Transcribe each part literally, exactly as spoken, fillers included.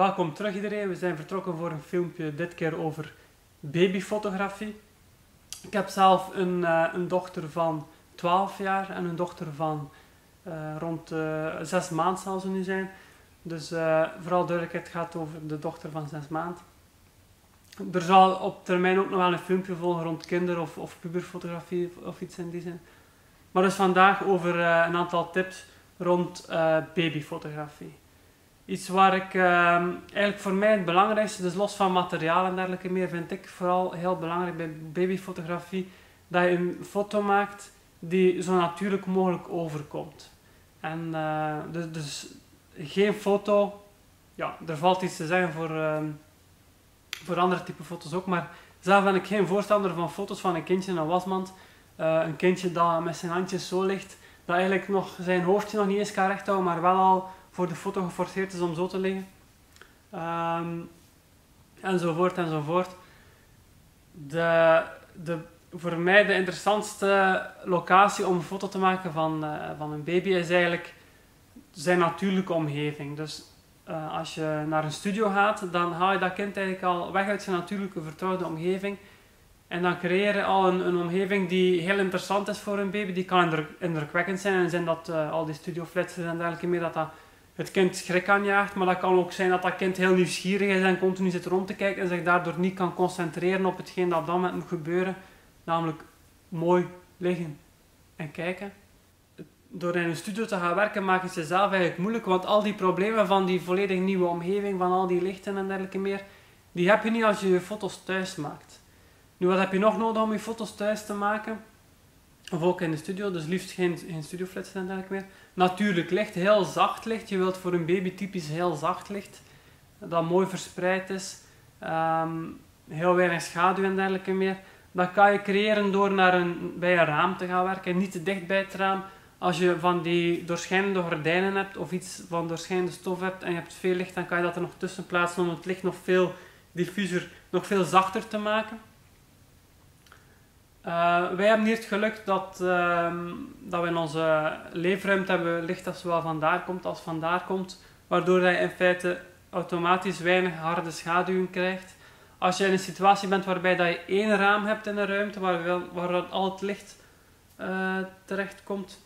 Welkom terug iedereen, we zijn vertrokken voor een filmpje, dit keer over babyfotografie. Ik heb zelf een, uh, een dochter van twaalf jaar en een dochter van uh, rond uh, zes maand zal ze nu zijn. Dus uh, vooral duidelijkheid gaat over de dochter van zes maand. Er zal op termijn ook nog wel een filmpje volgen rond kinder- of, of puberfotografie of, of iets in die zin. Maar dus vandaag over uh, een aantal tips rond uh, babyfotografie. Iets waar ik uh, eigenlijk voor mij het belangrijkste, dus los van materiaal en dergelijke meer, vind ik vooral heel belangrijk bij babyfotografie, dat je een foto maakt die zo natuurlijk mogelijk overkomt. En uh, dus, dus geen foto, ja, er valt iets te zeggen voor, uh, voor andere type foto's ook, maar zelf ben ik geen voorstander van foto's van een kindje in een wasmand. Uh, een kindje dat met zijn handjes zo ligt, dat eigenlijk nog zijn hoofdje nog niet eens kan recht houden, maar wel al voor de foto geforceerd is om zo te liggen. Um, enzovoort enzovoort. De, de, voor mij de interessantste locatie om een foto te maken van, uh, van een baby is eigenlijk zijn natuurlijke omgeving. Dus uh, als je naar een studio gaat, dan haal je dat kind eigenlijk al weg uit zijn natuurlijke vertrouwde omgeving. En dan creëer je al een, een omgeving die heel interessant is voor een baby. Die kan indruk, indrukwekkend zijn. En zijn dat uh, al die studioflitsers en dergelijke meer, dat dat het kind schrik aanjaagt. Maar dat kan ook zijn dat dat kind heel nieuwsgierig is en continu zit rond te kijken. En zich daardoor niet kan concentreren op hetgeen dat op dat moment moet gebeuren. Namelijk mooi liggen en kijken. Door in een studio te gaan werken maakt het jezelf eigenlijk moeilijk. Want al die problemen van die volledig nieuwe omgeving, van al die lichten en dergelijke meer, die heb je niet als je je foto's thuis maakt. Nu, wat heb je nog nodig om je foto's thuis te maken? Of ook in de studio, dus liefst geen, geen studioflitsen en dergelijke meer. Natuurlijk licht, heel zacht licht. Je wilt voor een baby typisch heel zacht licht. Dat mooi verspreid is. Um, heel weinig schaduw en dergelijke meer. Dat kan je creëren door naar een, bij een raam te gaan werken. Niet te dicht bij het raam. Als je van die doorschijnende gordijnen hebt of iets van doorschijnende stof hebt en je hebt veel licht, dan kan je dat er nog tussen plaatsen om het licht nog veel diffuser, nog veel zachter te maken. Uh, wij hebben hier het geluk dat, uh, dat we in onze leefruimte hebben licht dat zowel vandaar komt als vandaar komt, waardoor je in feite automatisch weinig harde schaduwen krijgt. Als je in een situatie bent waarbij dat je één raam hebt in een ruimte waar, waar al het licht uh, terecht komt,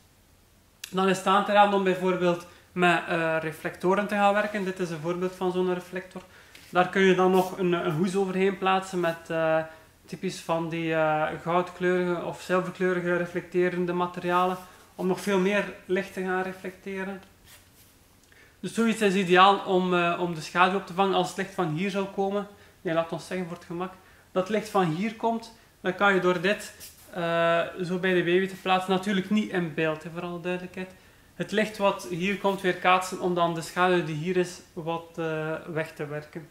dan is het aan te raden om bijvoorbeeld met uh, reflectoren te gaan werken. Dit is een voorbeeld van zo'n reflector. Daar kun je dan nog een, een hoes overheen plaatsen met... Uh, typisch van die uh, goudkleurige of zilverkleurige reflecterende materialen, om nog veel meer licht te gaan reflecteren. Dus zoiets is ideaal om, uh, om de schaduw op te vangen. Als het licht van hier zou komen, nee, laat ons zeggen voor het gemak, dat het licht van hier komt, dan kan je door dit uh, zo bij de baby te plaatsen, natuurlijk niet in beeld, hè, voor alle duidelijkheid, het licht wat hier komt weer kaatsen om dan de schaduw die hier is wat uh, weg te werken.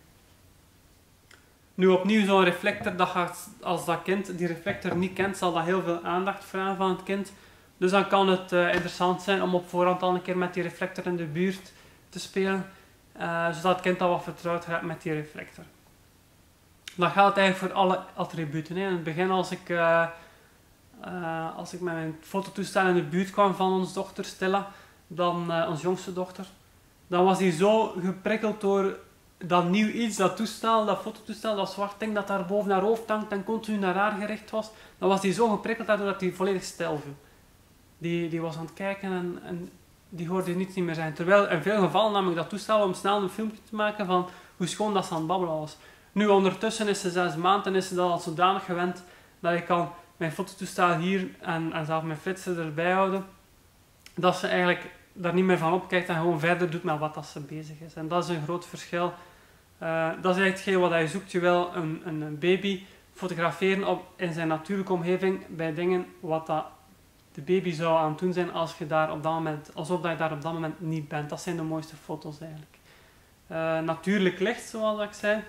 Nu opnieuw, zo'n reflector, dat gaat, als dat kind die reflector niet kent, zal dat heel veel aandacht vragen van het kind. Dus dan kan het uh, interessant zijn om op voorhand al een keer met die reflector in de buurt te spelen, uh, zodat het kind al wat vertrouwd gaat met die reflector. Dat geldt eigenlijk voor alle attributen. Hè. In het begin, als ik, uh, uh, als ik met mijn fototoestel in de buurt kwam van onze dochter Stella, dan, uh, onze jongste dochter, dan was hij zo geprikkeld door... dat nieuw iets, dat toestel, dat fototoestel, dat zwart ding dat daar boven haar hoofd hangt en continu naar haar gericht was, dan was hij zo geprikkeld daardoor dat hij volledig stil viel. Die, die was aan het kijken en, en die hoorde niets niet meer zijn. Terwijl in veel gevallen nam ik dat toestel om snel een filmpje te maken van hoe schoon dat ze aan het babbelen was. Nu ondertussen is ze zes maanden en is ze dat al zodanig gewend dat ik kan mijn fototoestel hier en, en zelf mijn flitsen erbij houden, dat ze eigenlijk daar niet meer van opkijkt en gewoon verder doet met wat dat ze bezig is. En dat is een groot verschil. Uh, dat is eigenlijk hetgeen wat je zoekt. Je wil een, een baby fotograferen op, in zijn natuurlijke omgeving bij dingen wat dat de baby zou aan het doen zijn als je daar op dat moment, alsof dat je daar op dat moment niet bent. Dat zijn de mooiste foto's eigenlijk. Uh, natuurlijk licht, zoals ik zei.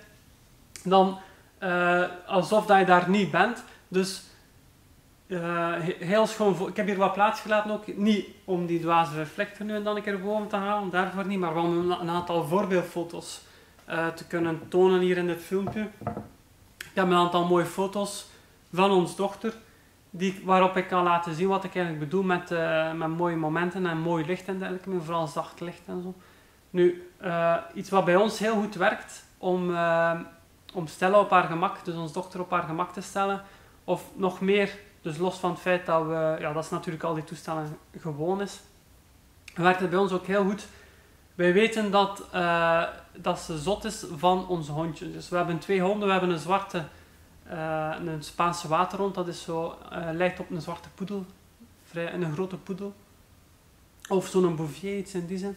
Dan uh, alsof dat je daar niet bent. Dus uh, heel schoon. Ik heb hier wat plaats gelaten ook. Niet om die dwaze reflector nu en dan een keer boven te halen, daarvoor niet, maar wel om een aantal voorbeeldfoto's Uh, te kunnen tonen hier in dit filmpje. Ik heb een aantal mooie foto's van ons dochter, die, waarop ik kan laten zien wat ik eigenlijk bedoel met, uh, met mooie momenten en mooi licht en dergelijke, vooral zacht licht en zo. Nu, uh, iets wat bij ons heel goed werkt om, uh, om Stella op haar gemak, dus onze dochter op haar gemak te stellen. Of nog meer, dus los van het feit dat we, ja, dat is natuurlijk al die toestellen gewoon is, werkt het bij ons ook heel goed. Wij weten dat, uh, dat ze zot is van onze hondjes. Dus we hebben twee honden, we hebben een zwarte, uh, een Spaanse waterhond, dat is zo, uh, lijkt op een zwarte poedel, vrij, een grote poedel. Of zo'n Bouvier, iets in die zin.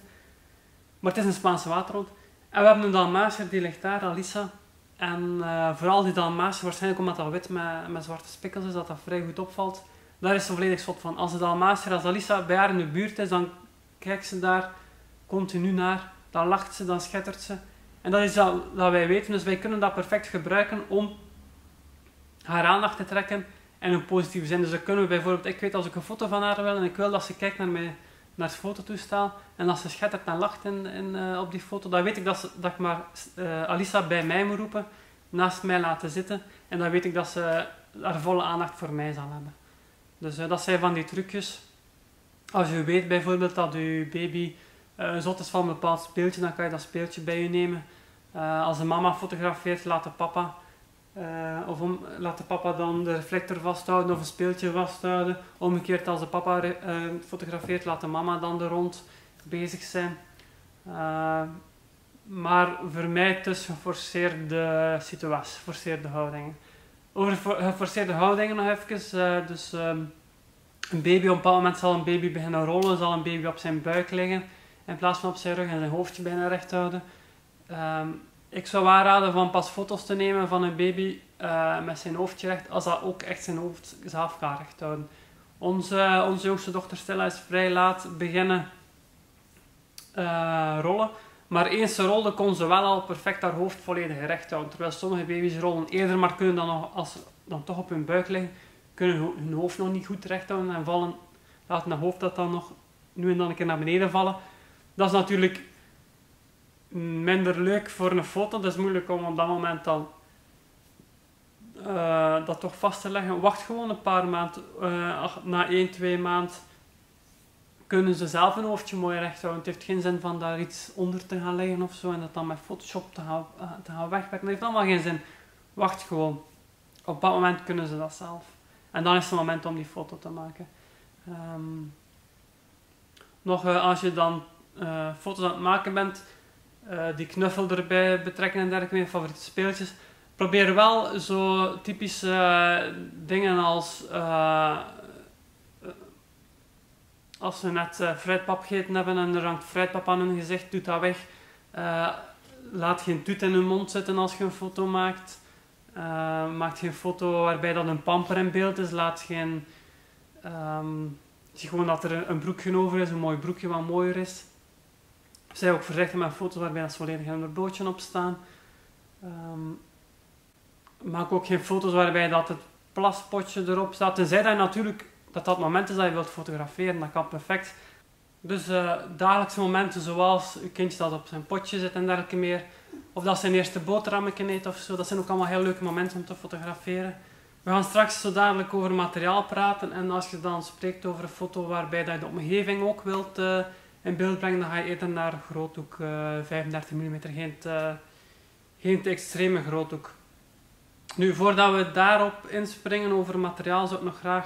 Maar het is een Spaanse waterhond. En we hebben een Dalmatiër, die ligt daar, Alissa. En uh, vooral die Dalmatiër, waarschijnlijk omdat dat wit met, met zwarte spikkels is, dat dat vrij goed opvalt. Daar is ze volledig zot van. Als de Dalmatiër, als Alissa bij haar in de buurt is, dan kijkt ze daar continu naar. Dan lacht ze, dan schettert ze. En dat is dat, dat wij weten. Dus wij kunnen dat perfect gebruiken om haar aandacht te trekken in een positieve zin. Dus dan kunnen we bijvoorbeeld, ik weet als ik een foto van haar wil en ik wil dat ze kijkt naar mij, naar het fototoestel, en als ze schettert en lacht in, in, uh, op die foto, dan weet ik dat, ze, dat ik maar uh, Alissa bij mij moet roepen, naast mij laten zitten, en dan weet ik dat ze haar volle aandacht voor mij zal hebben. Dus uh, dat zijn van die trucjes. Als je weet bijvoorbeeld dat je baby uh, zot is van een bepaald speeltje, dan kan je dat speeltje bij je nemen. Uh, als de mama fotografeert, laat de papa, uh, of om, laat de papa dan de reflector vasthouden of een speeltje vasthouden. Omgekeerd, als de papa uh, fotografeert, laat de mama dan er rond bezig zijn. Uh, maar vermijd dus geforceerde situaties, geforceerde houdingen. Over geforceerde houdingen nog even. Uh, dus, um, Een baby, op een bepaald moment zal een baby beginnen rollen, zal een baby op zijn buik liggen in plaats van op zijn rug en zijn hoofdje bijna recht houden. Um, ik zou aanraden van pas foto's te nemen van een baby uh, met zijn hoofdje recht, als dat ook echt zijn hoofd zelf kan recht houden. Onze, onze jongste dochter Stella is vrij laat beginnen uh, rollen, maar eens ze rolde kon ze wel al perfect haar hoofd volledig recht houden. Terwijl sommige baby's rollen eerder, maar kunnen dan, nog, als ze dan toch op hun buik liggen, kunnen hun hoofd nog niet goed recht houden en vallen, laten hun hoofd dat dan nog nu en dan een keer naar beneden vallen. Dat is natuurlijk minder leuk voor een foto, dat is moeilijk om op dat moment dan uh, dat toch vast te leggen. Wacht gewoon een paar maanden, uh, na één, twee maanden kunnen ze zelf hun hoofdje mooi recht houden. Het heeft geen zin van daar iets onder te gaan leggen ofzo en dat dan met Photoshop te gaan, uh, te gaan wegwerken. Dat heeft allemaal geen zin. Wacht gewoon. Op dat moment kunnen ze dat zelf. En dan is het moment om die foto te maken. Um, nog uh, als je dan uh, foto's aan het maken bent, uh, die knuffel erbij betrekken en dergelijke, mijn favoriete speeltjes. Probeer wel zo typische uh, dingen als uh, uh, als ze net uh, fruitpap gegeten hebben en er hangt fruitpap aan hun gezicht, doet dat weg. Uh, laat geen toet in hun mond zitten als je een foto maakt. Uh, maak geen foto waarbij dat een pamper in beeld is. Laat geen... Um, zie gewoon dat er een broekje over is, een mooi broekje wat mooier is. Zij ook voorzichtig met foto's waarbij dat volledig een broodje op staan. Um, maak ook geen foto's waarbij dat het plaspotje erop staat. Tenzij dat je natuurlijk dat dat moment is dat je wilt fotograferen, dat kan perfect. Dus uh, dagelijkse momenten zoals je kindje dat op zijn potje zit en dergelijke meer. Of dat zijn eerste boterhammetje eet ofzo. Dat zijn ook allemaal heel leuke momenten om te fotograferen. We gaan straks zo dadelijk over materiaal praten. En als je dan spreekt over een foto waarbij dat je de omgeving ook wilt uh, in beeld brengen, dan ga je eerder naar groothoek, uh, vijfendertig millimeter, geen te, uh, geen te extreme groothoek. Nu, voordat we daarop inspringen over materiaal, zou ik nog graag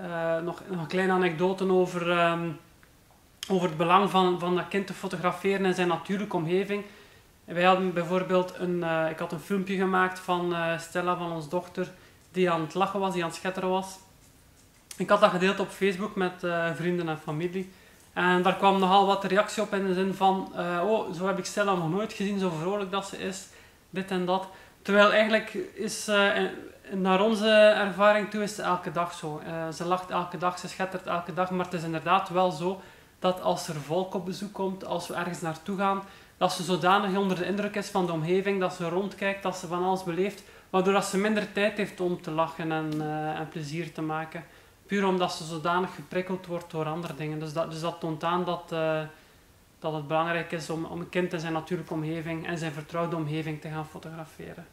uh, nog, nog een kleine anekdote over, um, over het belang van, van dat kind te fotograferen in zijn natuurlijke omgeving. Wij hadden bijvoorbeeld een, uh, ik had een filmpje gemaakt van uh, Stella, van onze dochter, die aan het lachen was, die aan het schetteren was. Ik had dat gedeeld op Facebook met uh, vrienden en familie. En daar kwam nogal wat reactie op in de zin van, uh, oh, zo heb ik Stella nog nooit gezien, zo vrolijk dat ze is, dit en dat. Terwijl eigenlijk is, uh, naar onze ervaring toe, is ze elke dag zo. Uh, ze lacht elke dag, ze schettert elke dag, maar het is inderdaad wel zo dat als er volk op bezoek komt, als we ergens naartoe gaan, dat ze zodanig onder de indruk is van de omgeving, dat ze rondkijkt, dat ze van alles beleeft, waardoor dat ze minder tijd heeft om te lachen en, uh, en plezier te maken. Puur omdat ze zodanig geprikkeld wordt door andere dingen. Dus dat, dus dat toont aan dat, uh, dat het belangrijk is om, om een kind in zijn natuurlijke omgeving en zijn vertrouwde omgeving te gaan fotograferen.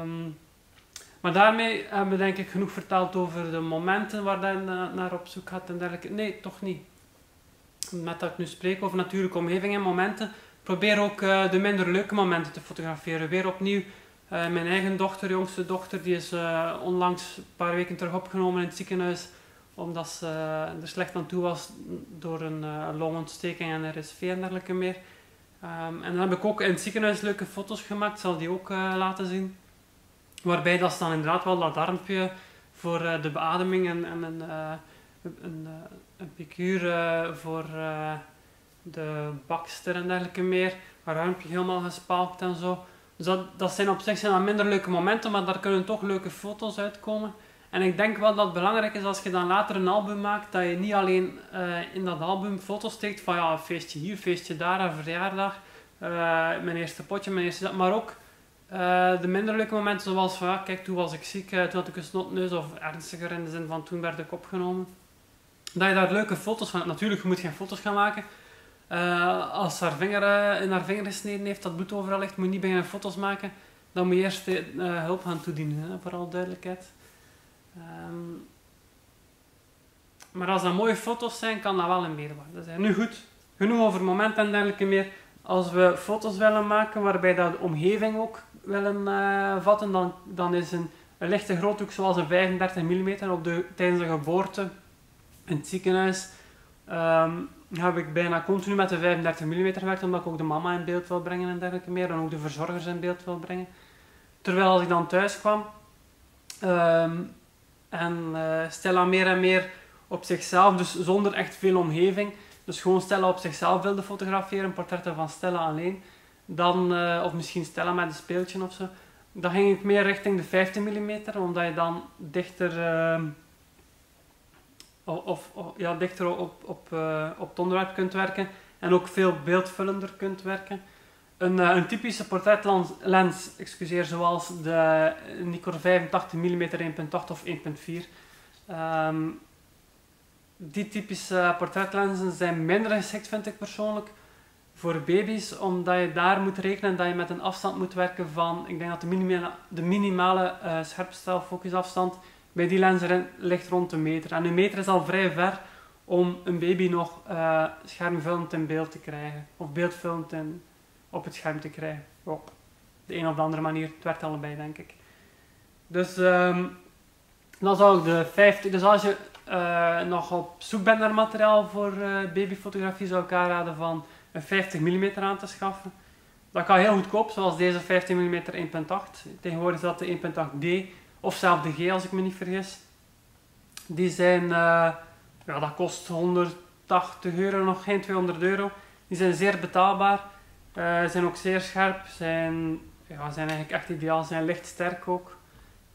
Um, maar daarmee hebben we denk ik genoeg verteld over de momenten waar je naar op zoek gaat en dergelijke. Nee, toch niet. Met dat ik nu spreek over natuurlijke omgeving en momenten, probeer ook uh, de minder leuke momenten te fotograferen. Weer opnieuw. Uh, mijn eigen dochter, jongste dochter, die is uh, onlangs een paar weken terug opgenomen in het ziekenhuis omdat ze uh, er slecht aan toe was door een uh, longontsteking en R S V en dergelijke meer. Um, en dan heb ik ook in het ziekenhuis leuke foto's gemaakt, zal die ook uh, laten zien. Waarbij dat ze dan inderdaad wel dat armpje voor uh, de beademing en, en een, uh, een, uh, een piqûre uh, voor uh, de bakster en dergelijke meer. Haar armpje helemaal gespalkt en zo. Dus dat, dat zijn op zich zijn dat minder leuke momenten, maar daar kunnen toch leuke foto's uitkomen. En ik denk wel dat het belangrijk is als je dan later een album maakt, dat je niet alleen uh, in dat album foto's steekt van ja, een feestje hier, een feestje daar, een verjaardag, uh, mijn eerste potje, mijn eerste dat, maar ook uh, de minder leuke momenten zoals van ja, kijk, toen was ik ziek, uh, toen had ik een snotneus of ernstiger in de zin van toen werd ik opgenomen. Dat je daar leuke foto's van hebt. Natuurlijk, je moet geen foto's gaan maken. Uh, als haar vinger uh, in haar vinger gesneden heeft, dat bloed overal ligt, moet je niet beginnen foto's maken. Dan moet je eerst uh, hulp gaan toedienen, hè, voor alle duidelijkheid. Um, maar als dat mooie foto's zijn, kan dat wel een meerwaarde zijn. Nu goed, genoeg over momenten en dergelijke meer. Als we foto's willen maken waarbij dat de omgeving ook willen uh, vatten, dan, dan is een, een lichte groothoek zoals een vijfendertig millimeter op de, tijdens de geboorte in het ziekenhuis. Um, heb ik bijna continu met de vijfendertig millimeter gewerkt, omdat ik ook de mama in beeld wil brengen en dergelijke meer, en ook de verzorgers in beeld wil brengen. Terwijl als ik dan thuis kwam um, en uh, Stella meer en meer op zichzelf, dus zonder echt veel omgeving, dus gewoon Stella op zichzelf wilde fotograferen, portretten van Stella alleen, dan, uh, of misschien Stella met een speeltje ofzo, dan ging ik meer richting de vijftien millimeter, omdat je dan dichter... Uh, Of, of ja, dichter op, op, uh, op het onderwerp kunt werken en ook veel beeldvullender kunt werken. Een, uh, een typische portretlens, lens, excuseer, zoals de Nikkor vijfentachtig millimeter één komma acht of één komma vier. Um, die typische portretlenzen zijn minder geschikt, vind ik persoonlijk, voor baby's, omdat je daar moet rekenen dat je met een afstand moet werken van, ik denk dat de minimale, de minimale uh, scherpstel focusafstand bij die lens ligt rond een meter. En een meter is al vrij ver om een baby nog uh, schermvullend in beeld te krijgen. Of beeldvullend in, op het scherm te krijgen. Op de een of de andere manier. Het werkt allebei, denk ik. Dus um, dan zou ik de vijftig... Dus als je uh, nog op zoek bent naar materiaal voor uh, babyfotografie, zou ik aanraden van een vijftig millimeter aan te schaffen. Dat kan heel goedkoop, zoals deze vijftien millimeter één komma acht. Tegenwoordig is dat de één komma acht D. Of zelf de G, als ik me niet vergis. Die zijn, uh, ja, dat kost honderdtachtig euro, nog geen tweehonderd euro. Die zijn zeer betaalbaar, uh, zijn ook zeer scherp, zijn, ja, zijn eigenlijk echt ideaal, zijn licht sterk ook.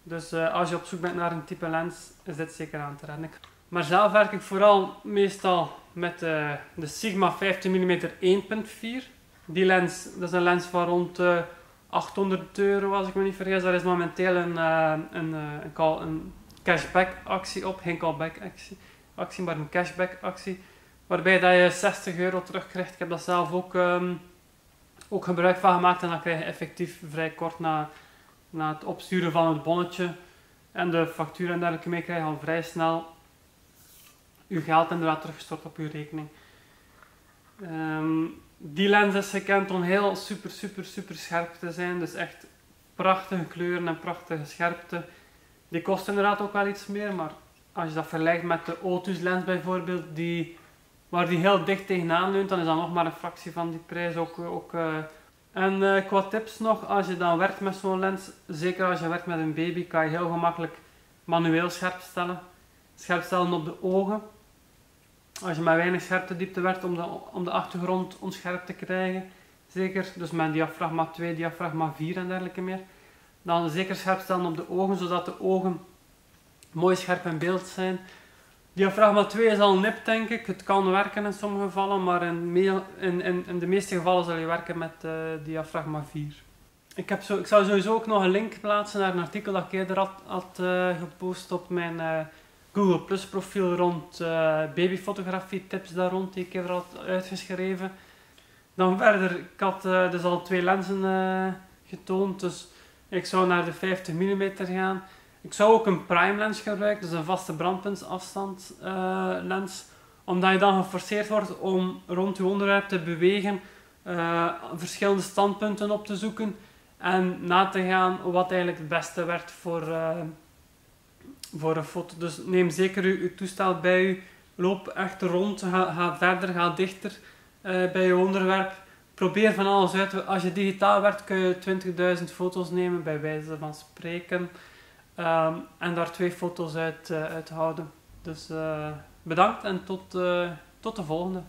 Dus uh, als je op zoek bent naar een type lens, is dit zeker aan te raden. Maar zelf werk ik vooral meestal met uh, de Sigma vijftien millimeter één komma vier. Die lens, dat is een lens van rond... Uh, achthonderd euro, als ik me niet vergis. Daar is momenteel een, uh, een, uh, een, call, een cashback actie op. Geen callback actie, actie, maar een cashback actie. Waarbij dat je zestig euro terugkrijgt. Ik heb dat zelf ook, um, ook gebruik van gemaakt. En dan krijg je effectief vrij kort na, na het opsturen van het bonnetje. En de factuur en dergelijke mee krijg je al vrij snel je geld inderdaad teruggestort op je rekening. Um, Die lens is gekend om heel super super super scherp te zijn, dus echt prachtige kleuren en prachtige scherpte. Die kost inderdaad ook wel iets meer, maar als je dat vergelijkt met de Otus lens bijvoorbeeld, die, waar die heel dicht tegenaan leunt, dan is dat nog maar een fractie van die prijs ook. ook uh. En uh, qua tips nog, als je dan werkt met zo'n lens, zeker als je werkt met een baby, kan je heel gemakkelijk manueel scherp stellen. Scherp stellen op de ogen. Als je met weinig scherptediepte werkt om de, om de achtergrond onscherp te krijgen, zeker, dus met diafragma twee, diafragma vier en dergelijke meer, dan zeker scherp stellen op de ogen, zodat de ogen mooi scherp in beeld zijn. Diafragma twee is al nip, denk ik. Het kan werken in sommige gevallen, maar in, meel, in, in, in de meeste gevallen zal je werken met uh, diafragma vier. Ik, heb zo, ik zou sowieso ook nog een link plaatsen naar een artikel dat ik eerder had, had uh, gepost op mijn... Uh, Google Plus profiel rond uh, babyfotografie, tips daar rond die ik eerder had uitgeschreven. Dan verder, ik had uh, dus al twee lenzen uh, getoond, dus ik zou naar de vijftig millimeter gaan. Ik zou ook een prime lens gebruiken, dus een vaste brandpuntsafstand uh, lens, omdat je dan geforceerd wordt om rond je onderwerp te bewegen. uh, verschillende standpunten op te zoeken en na te gaan wat eigenlijk het beste werkt voor, uh, voor een foto. Dus neem zeker uw, uw toestel bij u, loop echt rond, ga, ga verder, ga dichter uh, bij je onderwerp. Probeer van alles uit. Als je digitaal werkt kun je twintigduizend foto's nemen, bij wijze van spreken. Um, en daar twee foto's uit, uh, uit houden. Dus uh, bedankt en tot, uh, tot de volgende.